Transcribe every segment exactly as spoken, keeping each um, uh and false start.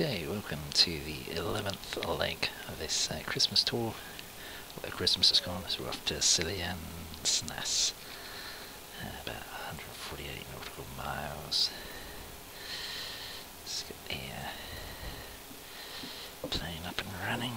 day, welcome to the eleventh leg of this uh, Christmas tour. Although Christmas is gone, so we're off to Siljansnäs, uh, about one hundred forty-eight nautical miles. Let's get the uh, plane up and running.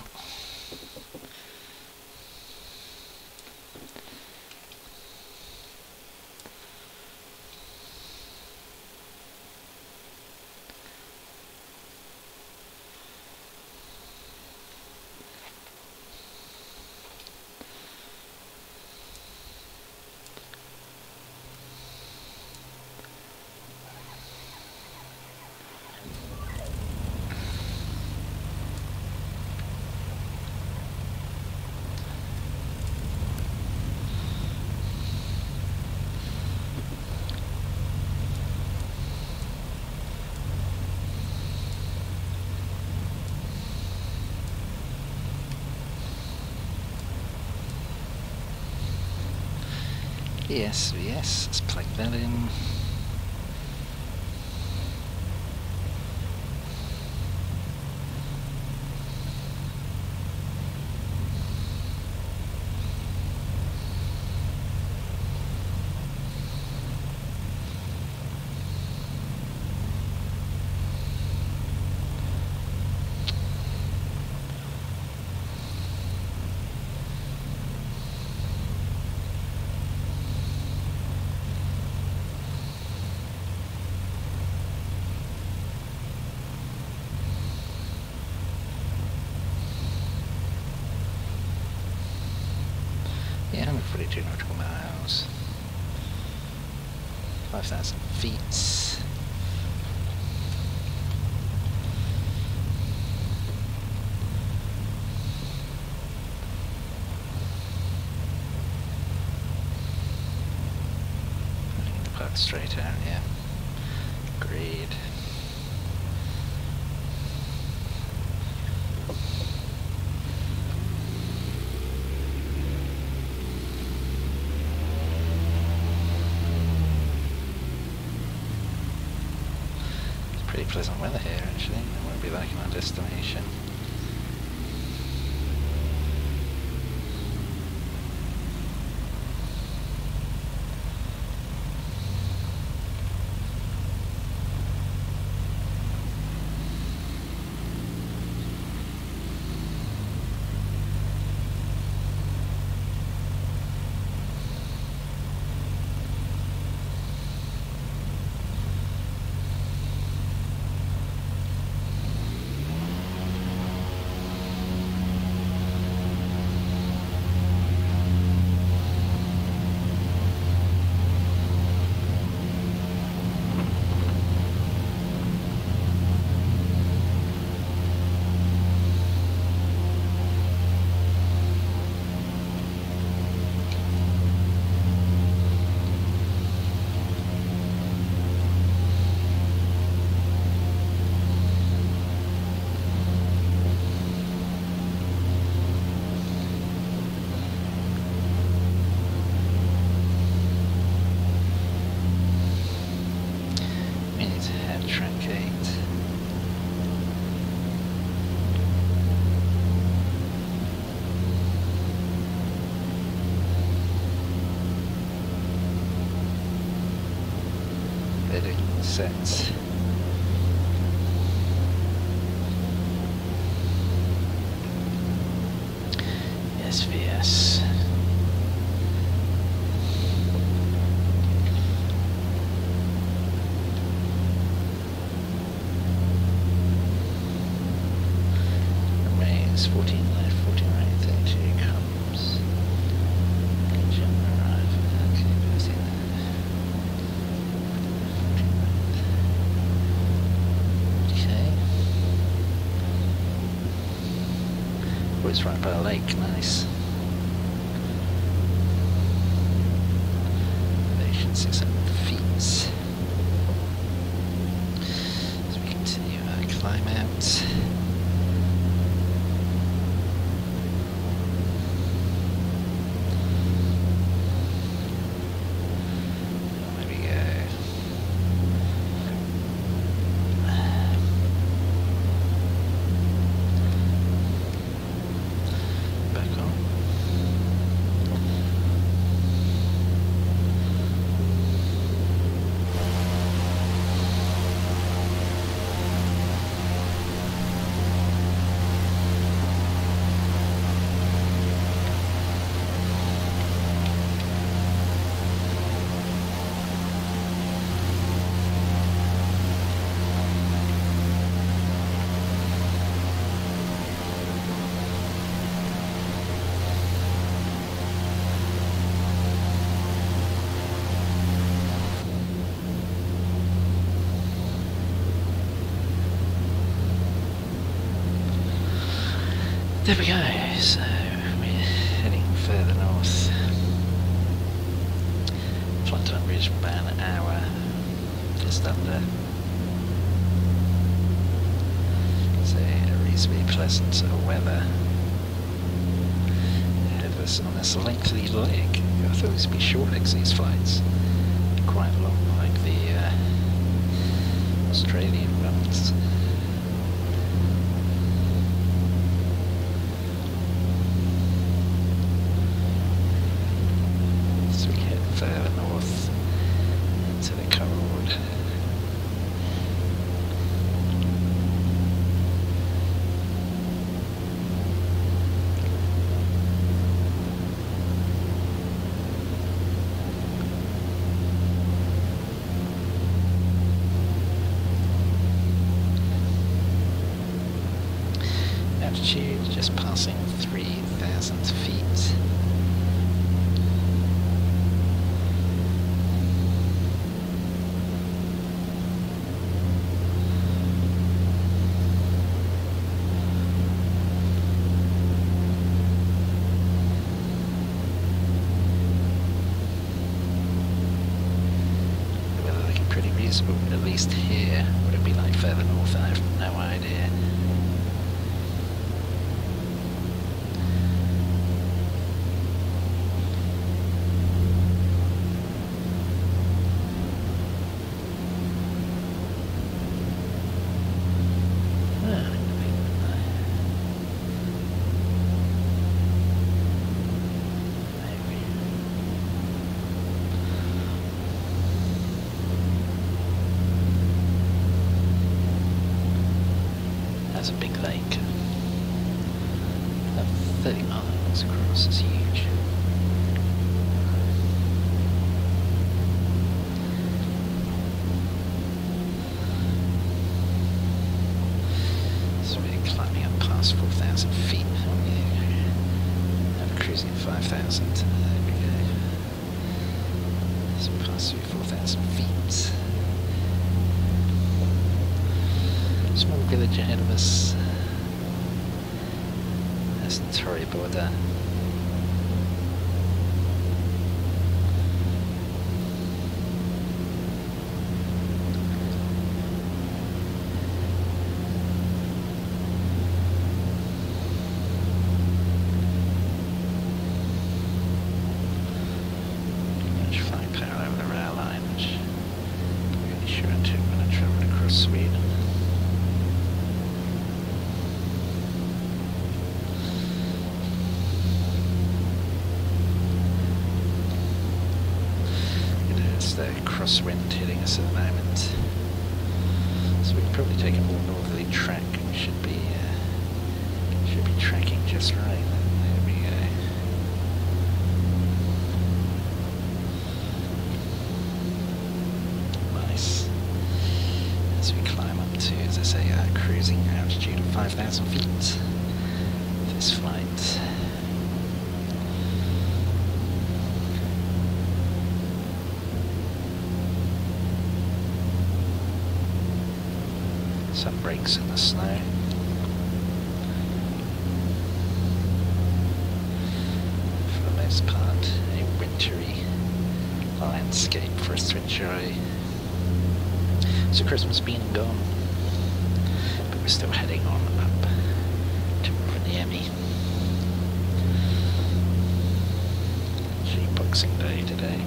Yes, yes, let's plug that in. Yeah, one hundred forty-two nautical miles, five thousand feet. I need to park straight out, yeah. Agreed. Pretty pleasant weather here, actually. It won't be like in our destination. Sets. S V S. Remains fourteen left, fourteen right, thirty-two comes. It's right by a lake, nice. Elevation six hundred feet. So we continue our climb out. There we go. There we go, so we're heading further north. Flight time reached about an hour, just under. So a reasonably pleasant sort of weather. Ahead of us on this lengthy leg. I thought these would be short legs, these flights. They're quite long, like the uh, Australian ones. Just passing three thousand feet. The weather looking pretty reasonable, at least here. Would it be like further north? I have no idea. It's a big lake. About thirty miles across, it's huge. So we're climbing up past four thousand feet. I'm cruising at five thousand. There we go. So we pass through four thousand feet. Small village ahead of us. That's the Torre border. The crosswind hitting us at the moment, so we can probably take a more northerly track and should be uh, should be tracking just right. There we go. Nice. As we climb up to, as I say, a cruising altitude of five thousand feet. This flight. Some breaks in the snow. For the most part, a wintry landscape for us to enjoy. So Christmas been and gone, but we're still heading on up to Rovaniemi. Actually, Boxing Day today.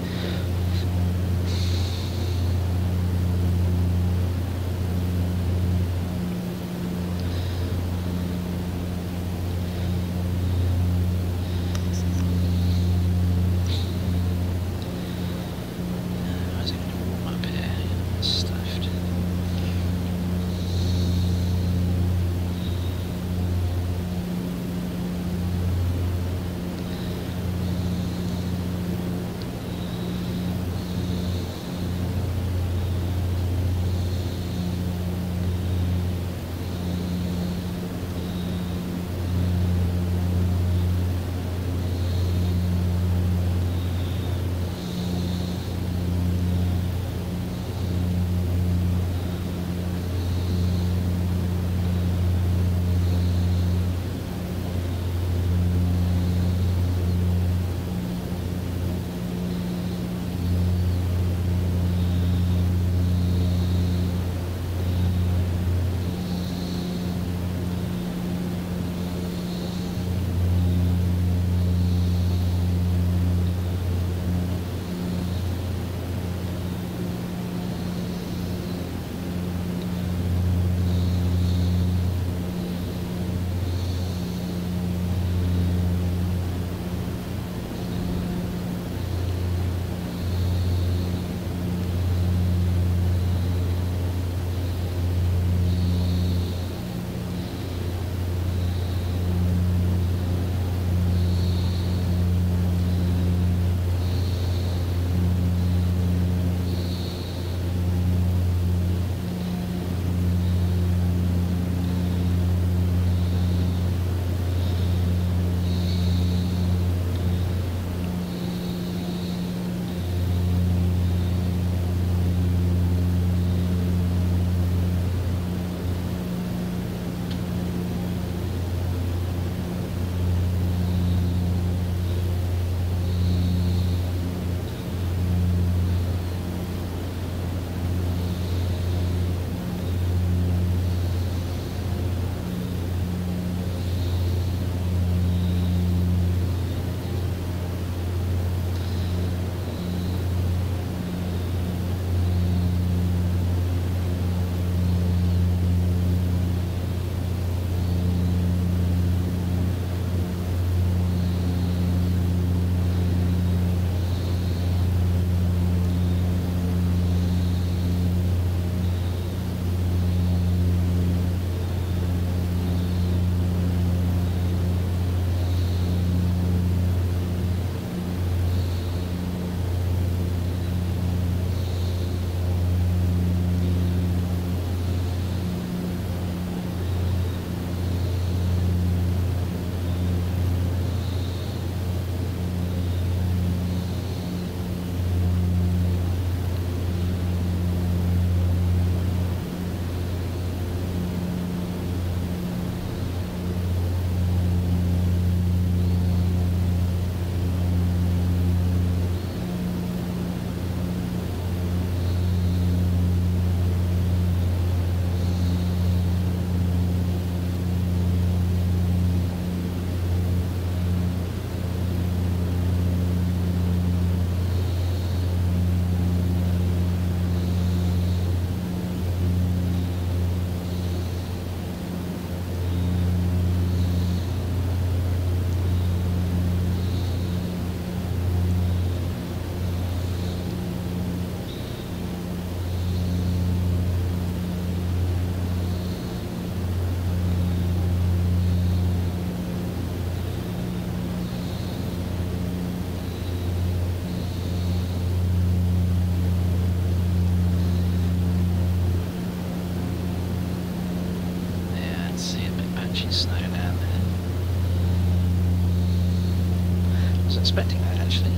inches, no down there. I was expecting that actually.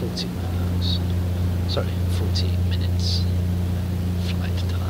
forty miles, sorry, forty minutes flight time.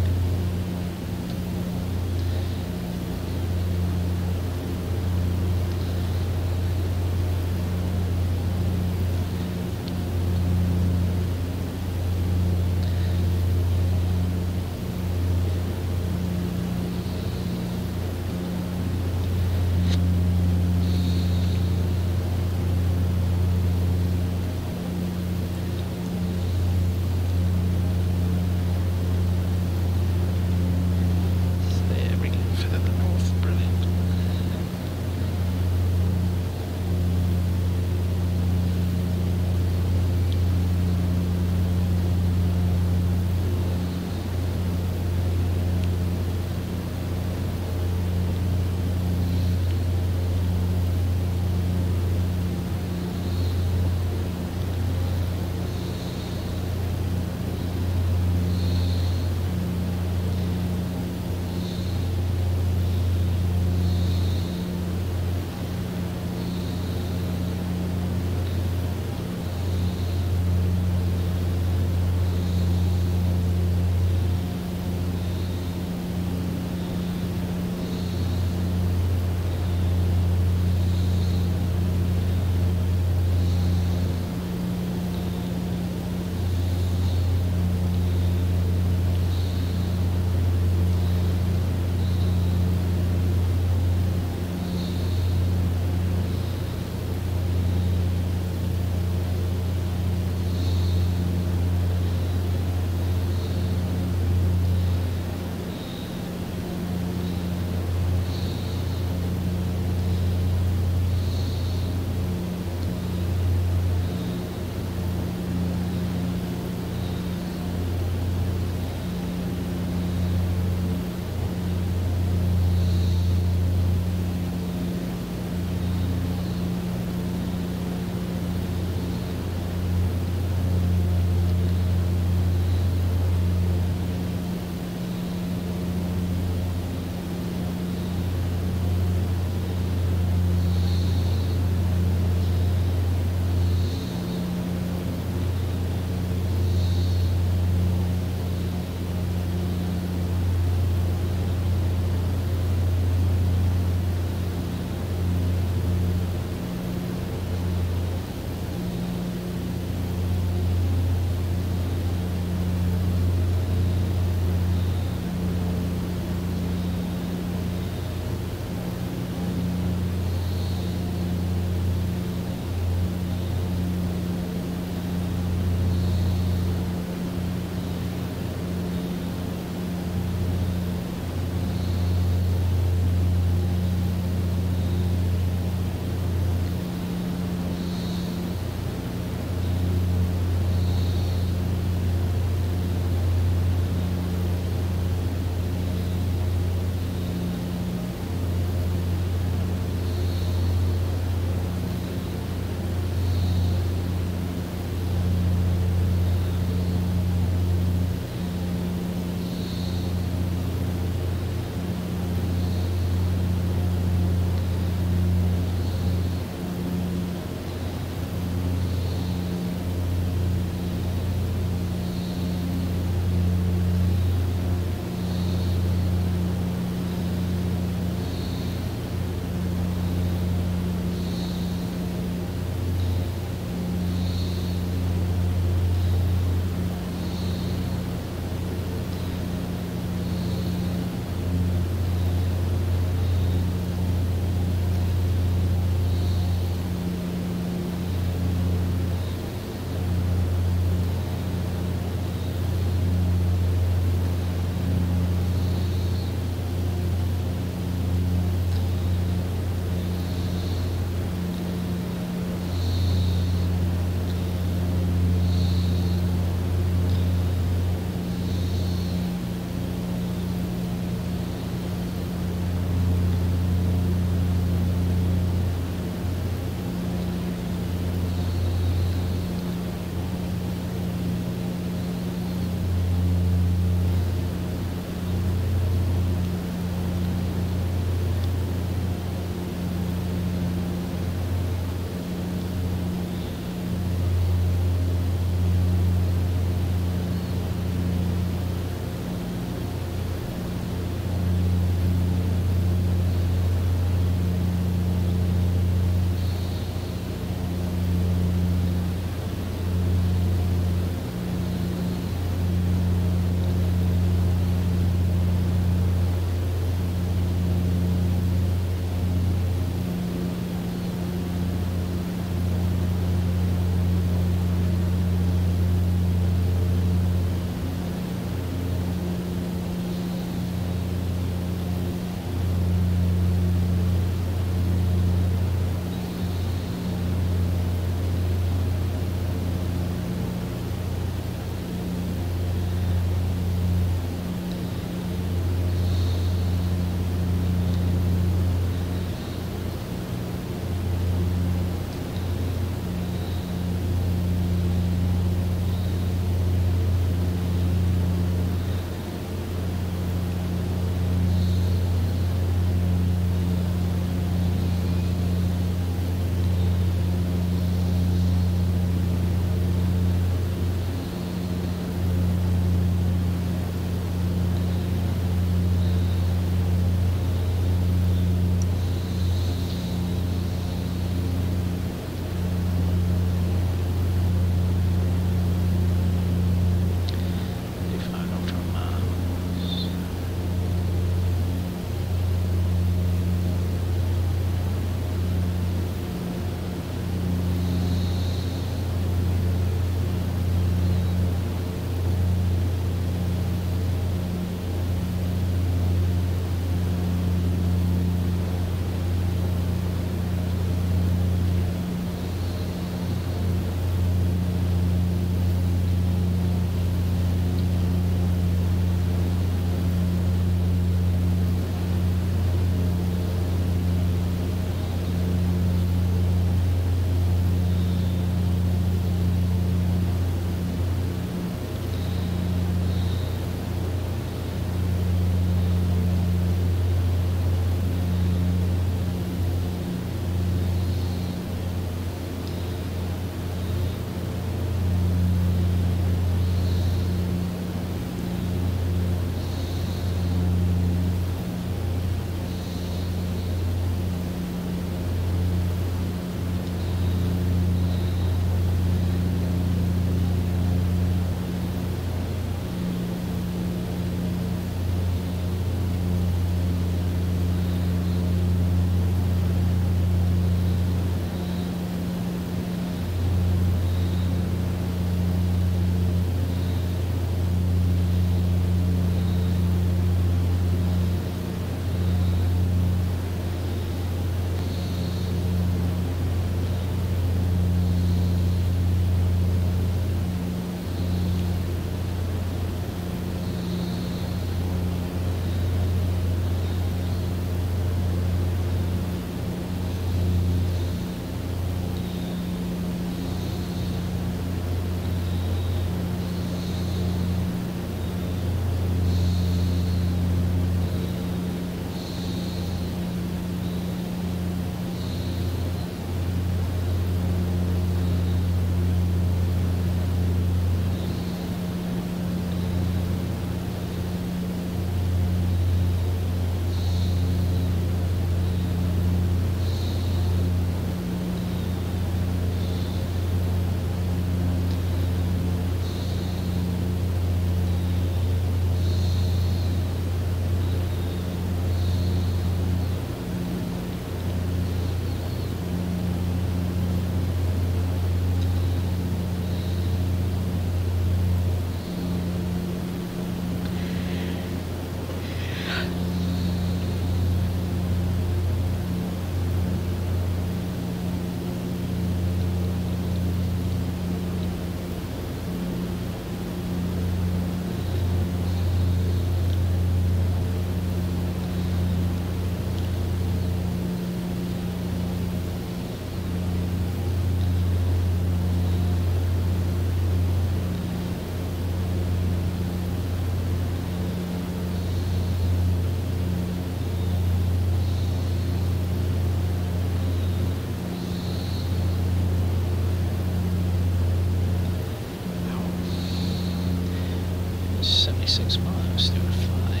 six miles through a fly.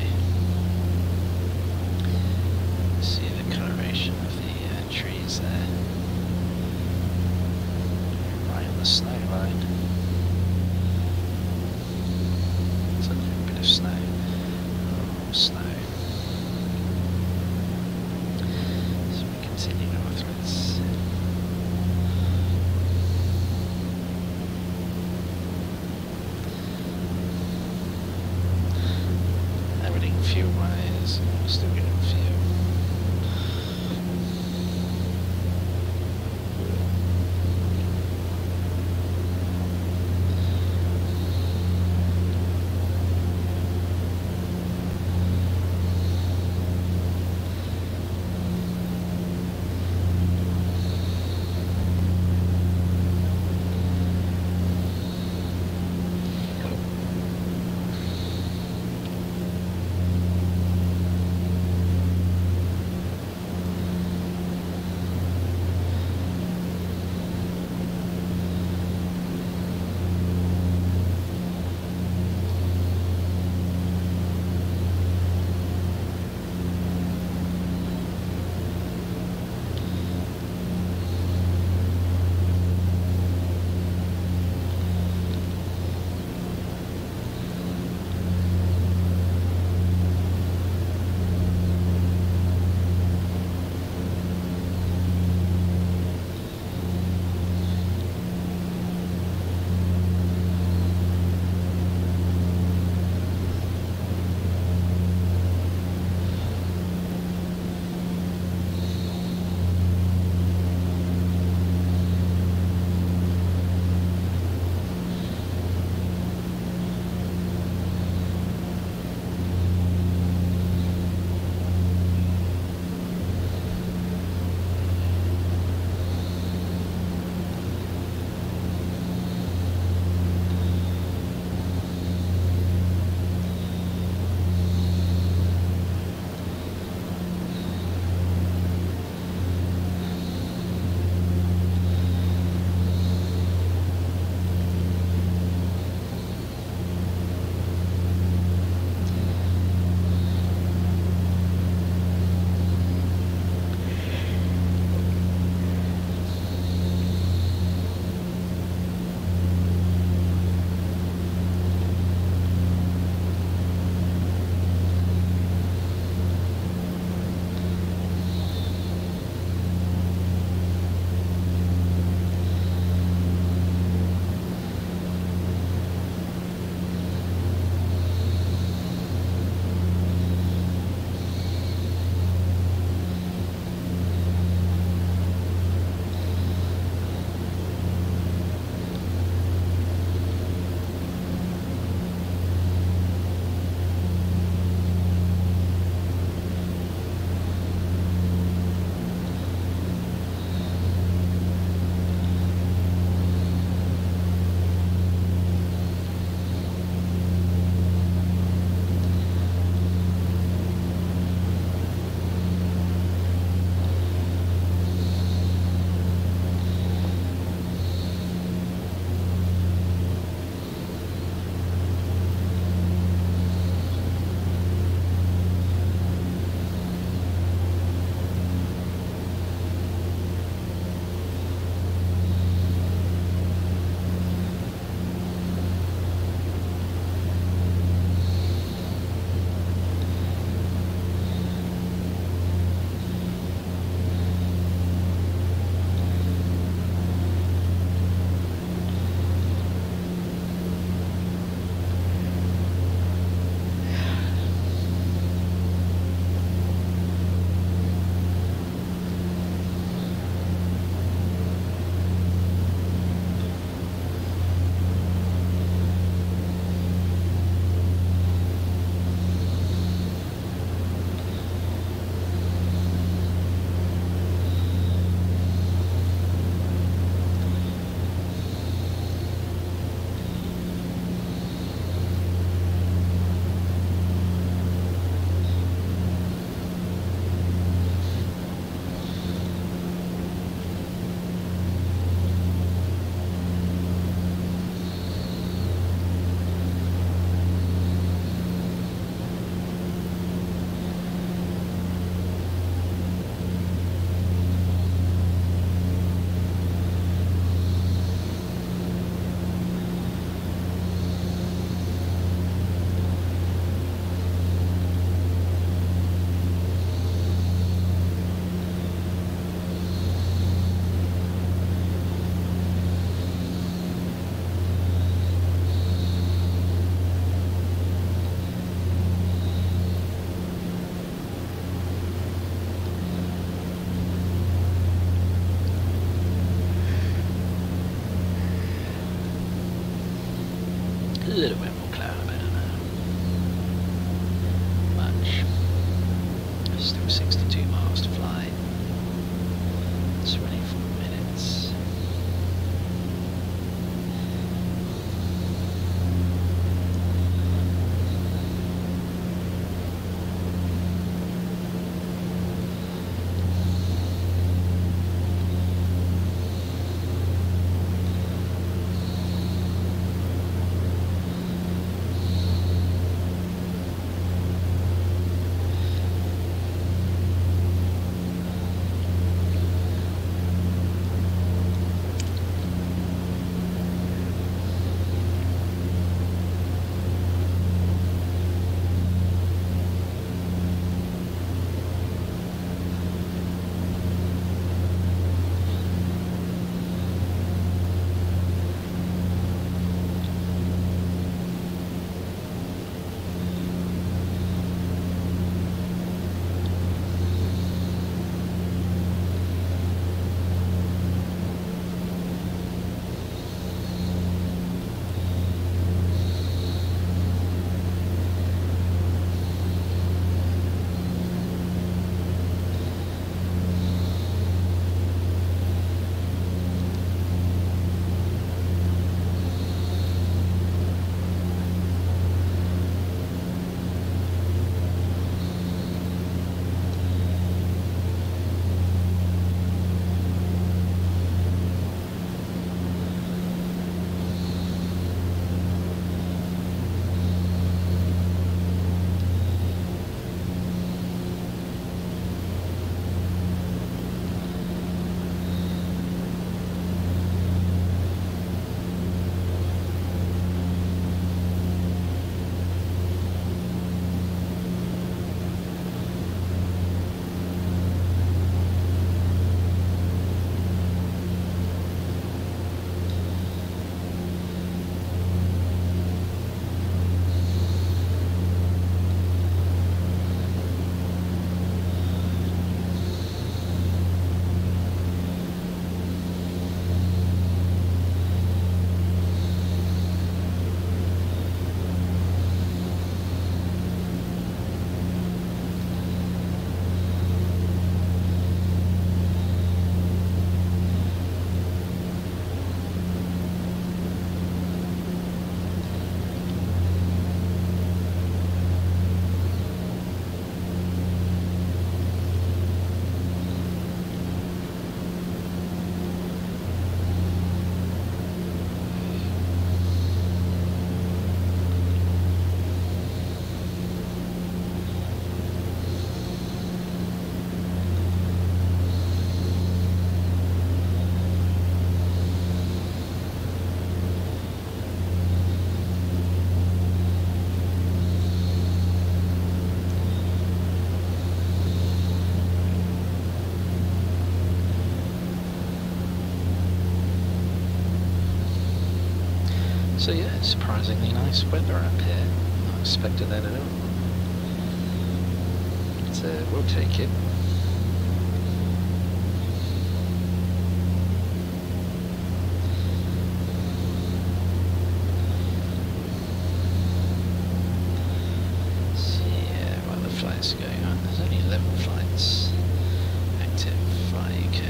See the coloration of the uh, trees there. Right on the snow line. It's a little bit of snow. Oh, snow. So we continue northwards. Fuel wise, I'm still getting fuel. blir det med populär med den här match. Still sixty-two miles to fly. It's running for minutes. So yeah, surprisingly nice weather up here. Not expected that at all. But uh, we'll take it. So yeah, while the flight's going on, there's only eleven flights active by U K.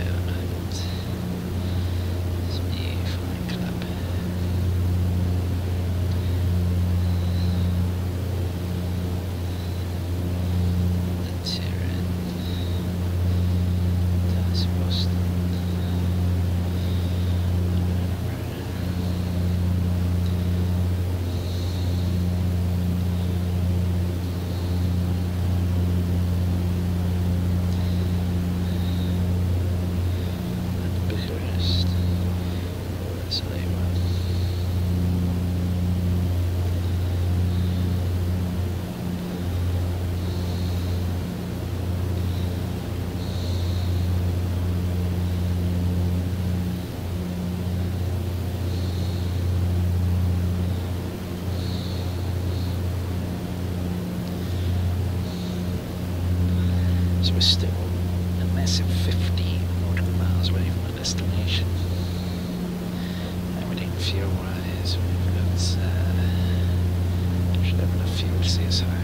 So we're still a massive fifteen nautical miles away from our destination. And we didn't feel wise, we've got uh fick precis här.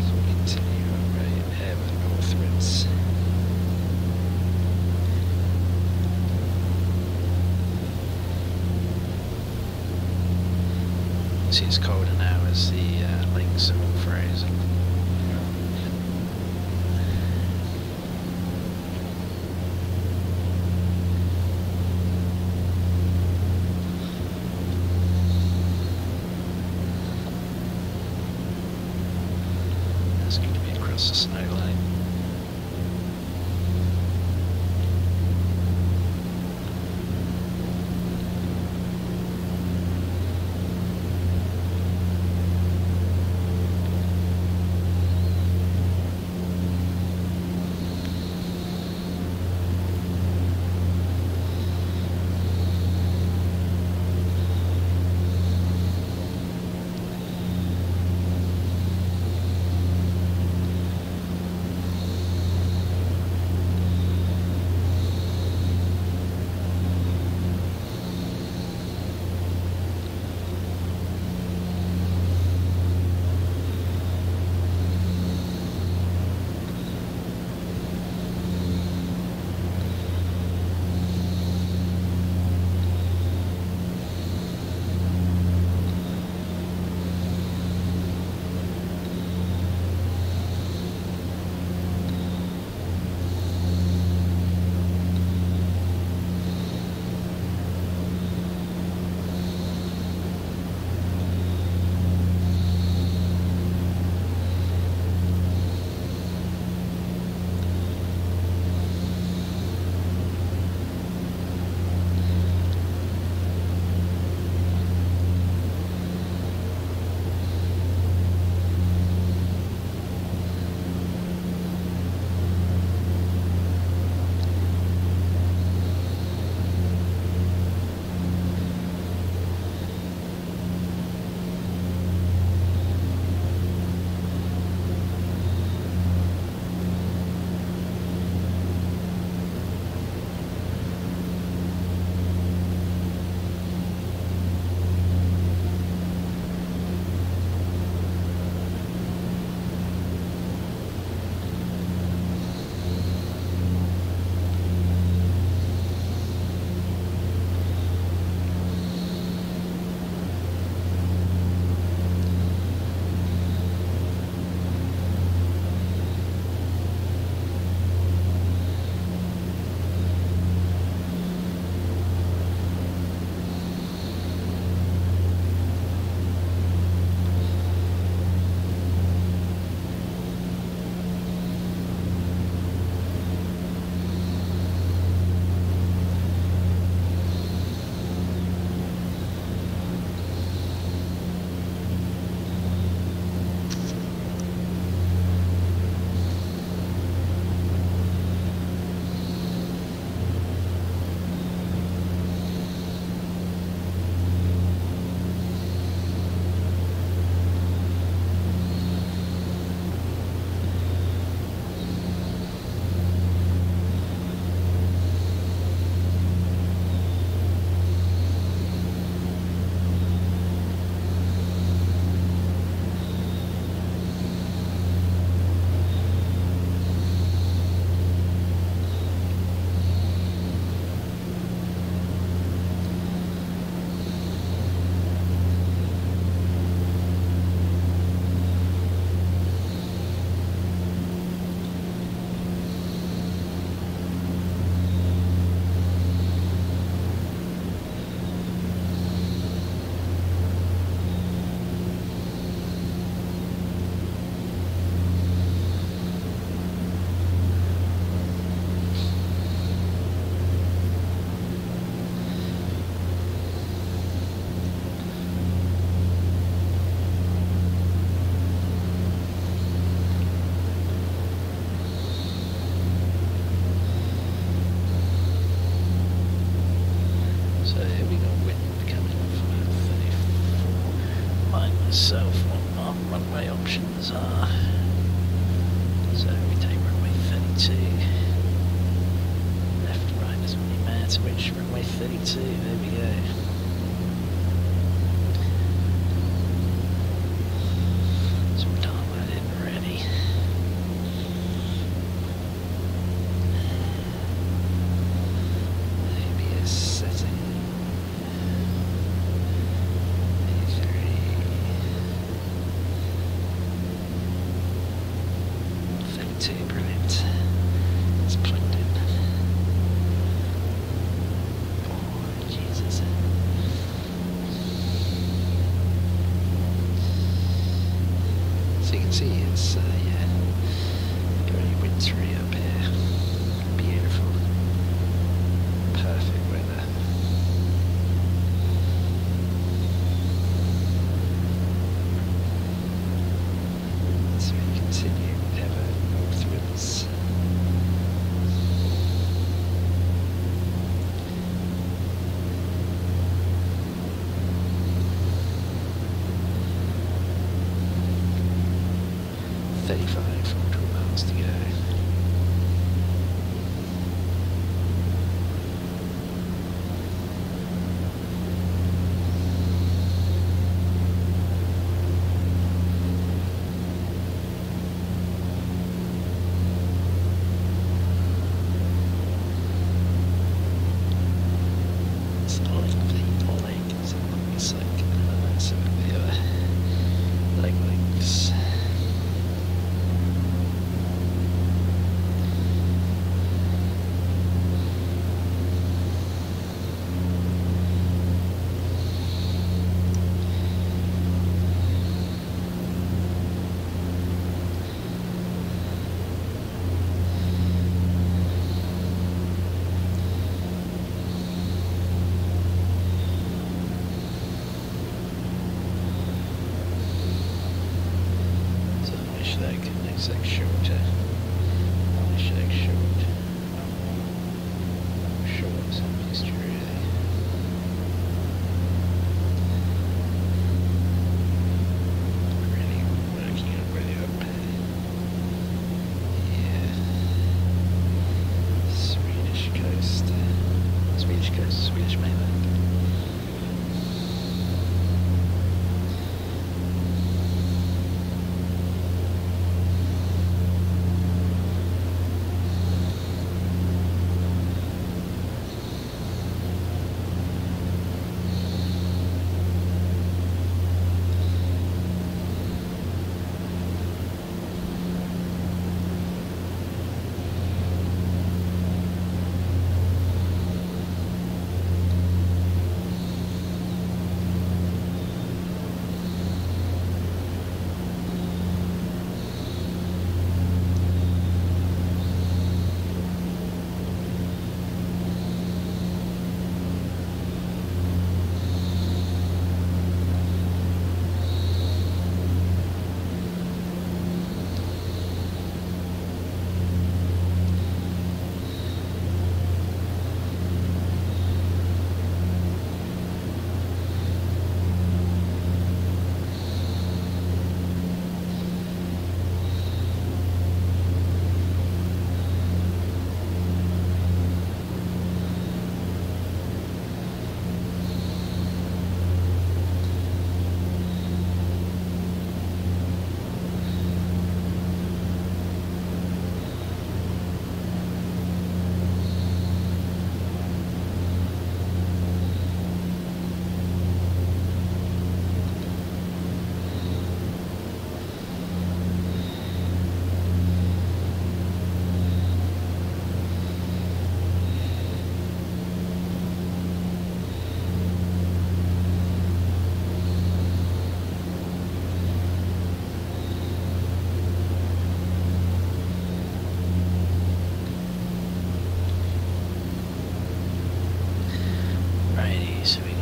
So continue right heaven northwards. See, it's colder now as the uh, links are all frozen. Switch runway thirty-two, there we go. two, brilliant. It's plugged in. Oh, Jesus. So you can see it's, uh, yeah, very wintry up here. Beautiful. Perfect weather. So we continue ever northwards. Thirty-five, forty miles to go. That connects that shorter. I'll show that short. I'm short some history there. Really working up, really up. Yeah. Swedish coast. Swedish coast, Swedish mainland.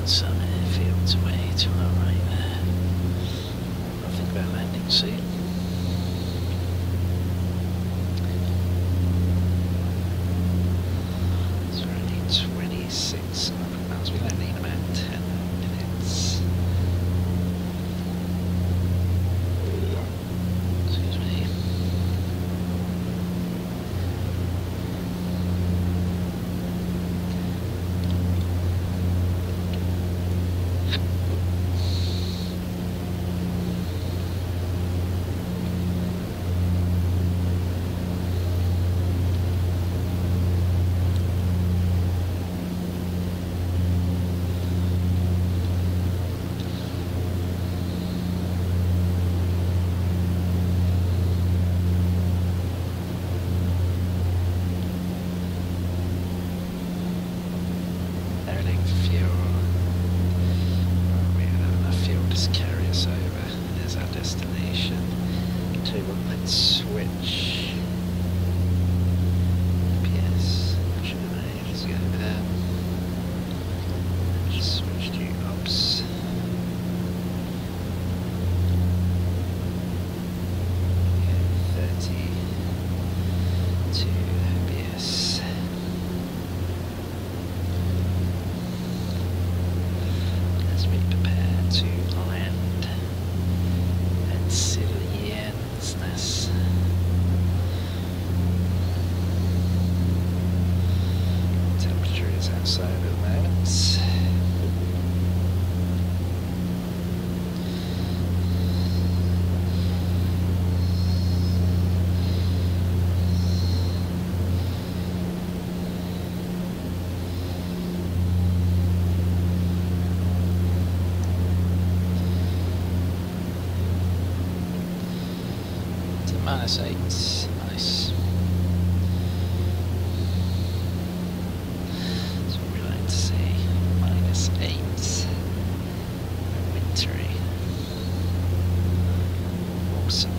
Some airfields away to our right there. I'll think about landing soon. It's already twenty-six miles. We're landing in about ten minutes. Excuse me. Minus eight, nice. So we like to see minus eight, wintry. Awesome.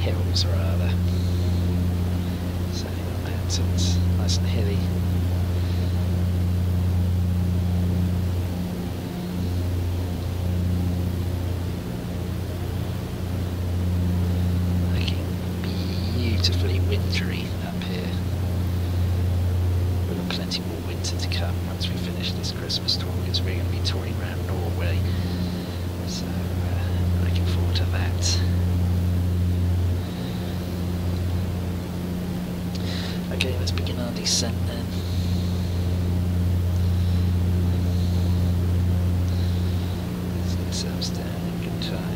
Hills rather, certainly not mountains, nice and hilly. Looking beautifully wintry up here. We'll have plenty more winter to come once we finish this Christmas tour, because we're going to be touring around Norway, so uh, looking forward to that. Okay, let's begin our descent then. Let's get ourselves down in good time.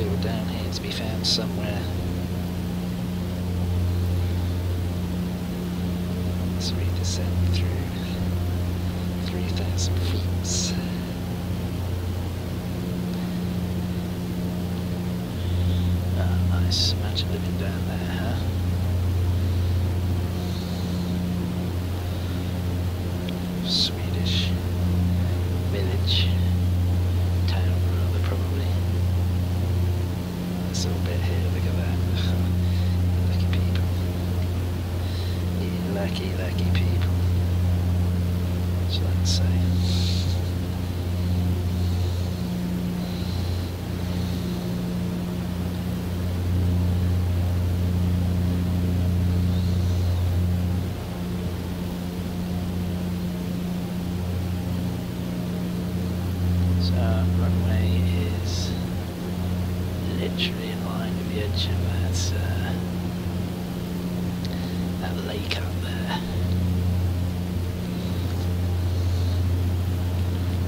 two down here to be found somewhere. Let's redescend through three thousand feet. Ah, nice. Imagine living down there, huh? Swedish village. Lucky, lucky people, should I say. So runway is literally in line with the edge of that, uh, that lake up there.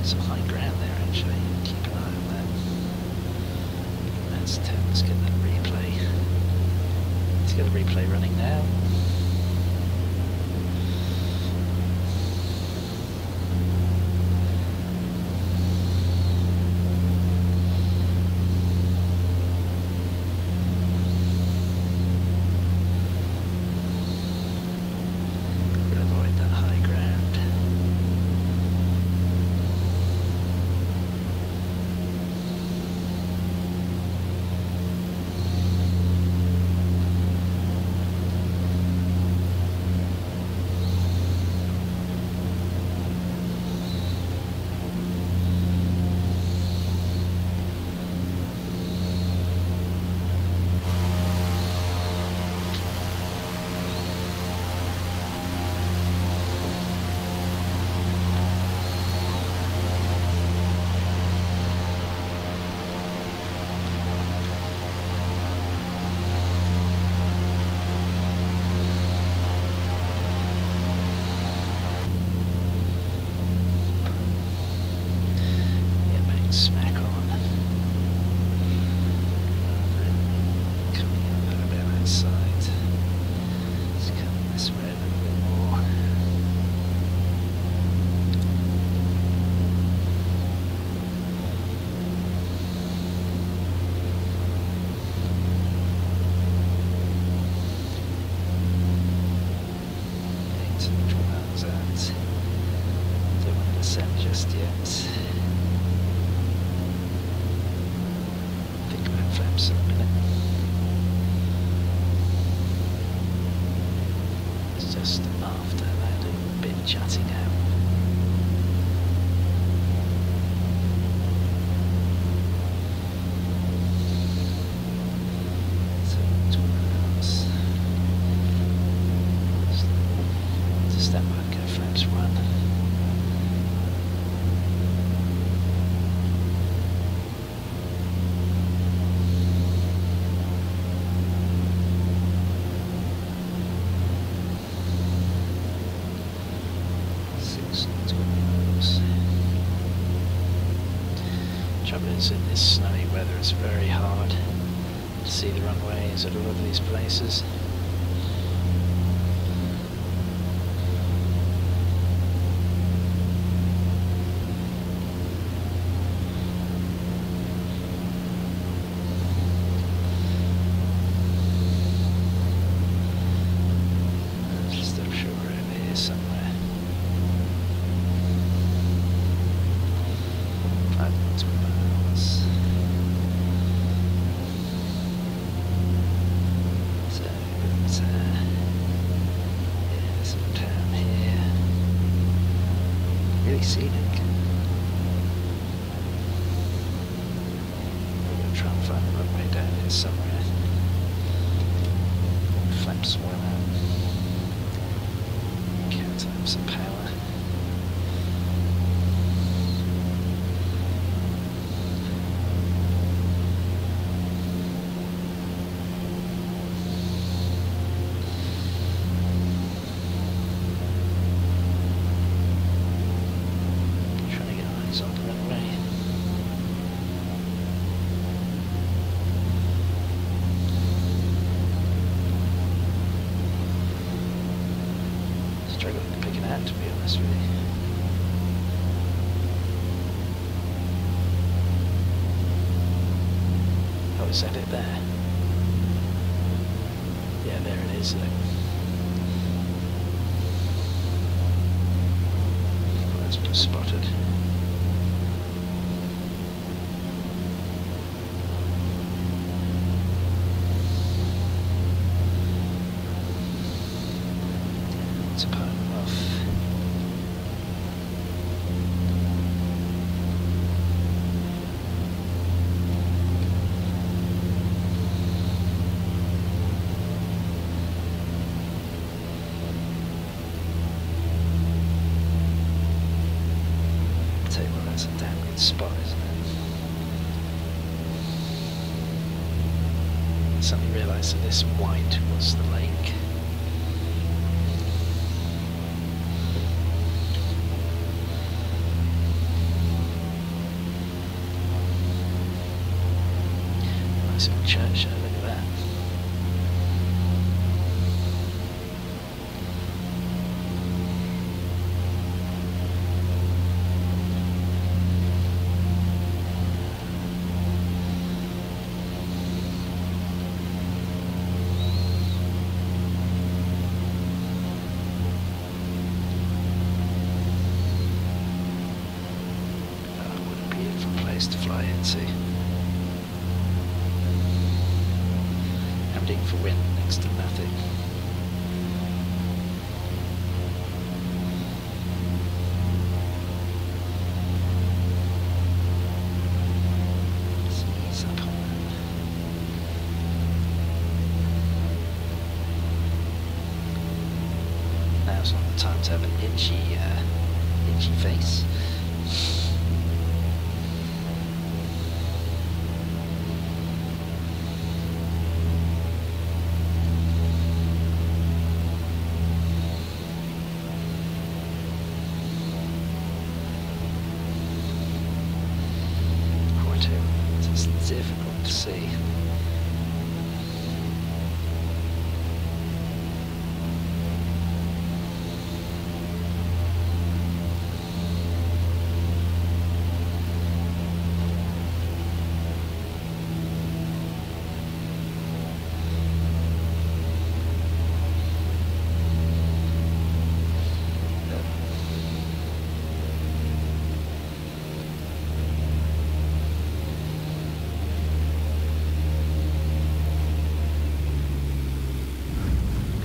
Some high ground there actually, keep an eye on that. Let's, let's get that replay. Let's get the replay running now. Just after that, a bit chatty now. So, towards to step back and flaps one. In this snowy weather, it's very hard to see the runways at all of these places. Scenic. We're going to try and find a runway down here somewhere. Flaps well out. Count up some power. On the runway. Siljansnäs really. Oh, it's said it there. Yeah, there it is. Look. That's been spotted. It's a part of that's a damn good spot, isn't it? I suddenly realised that this white was the lake. Nice little church there, look at that. To fly into. Hammered in for wind next to nothing. Let's ease up on that. Now's not the time to have an itchy, uh, itchy face. It's difficult to see.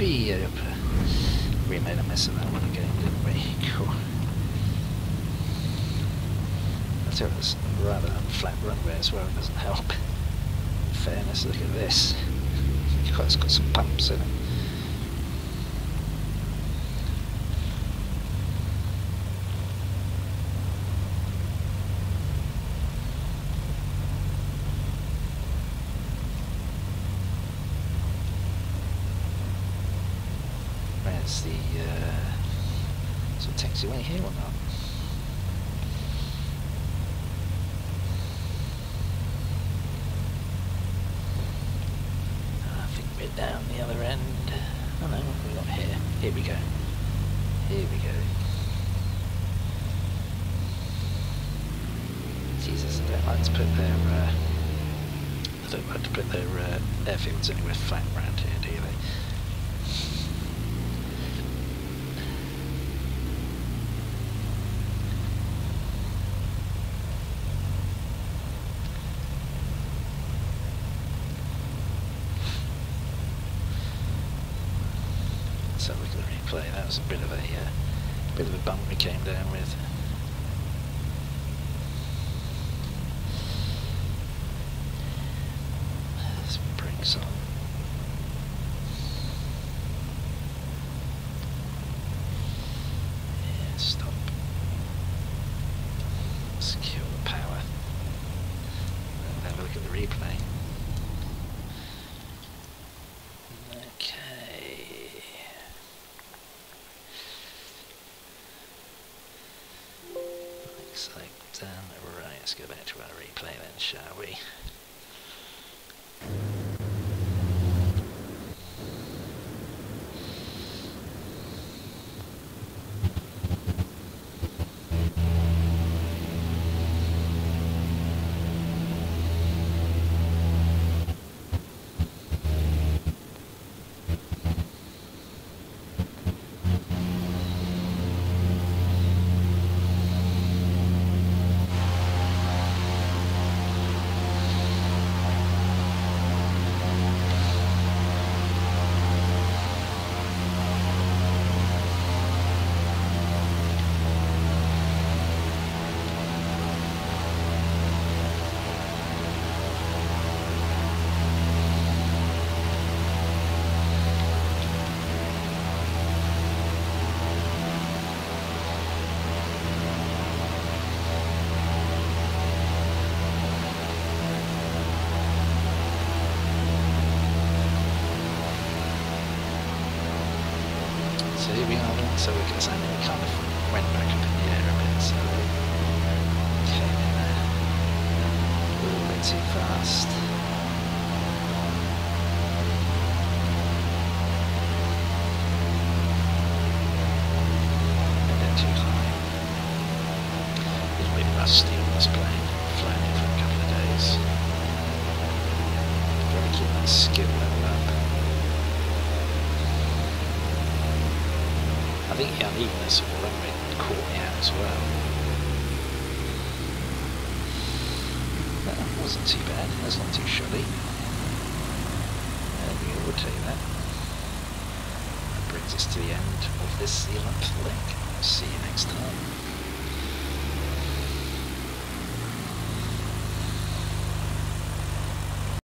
Yep. We made a mess of that one again, didn't we? Cool. I tell you, it's a rather flat runway as well, it doesn't help. In fairness, look at this. God, it's got some bumps in it. Where's the uh, sort of taxiway here or not? I think we're down the other end. Oh no, we're not here. Here we go. Here we go. Jesus, I don't like to put their uh, I don't like to put their uh, airfields anywhere flat around here, do they? So we can replay. That was a bit of a uh, bit of a bump we came down with. Let's bring some. Yeah, stop. Secure the power. And have a look at the replay. Looks like down the right. Let's go back to our replay then, shall we? city we are in, so we can say we kind of went back up in the air a bit, so we came in there a little bit too fast. A bit too high. A little bit rusty on this plane, flown it for a couple of days. Got to keep that skill level up. I think the unevenness of the runway caught me out as well. That wasn't too bad, that's not too shoddy. And we will take that. That brings us to the end of this seal-up link. See you next time.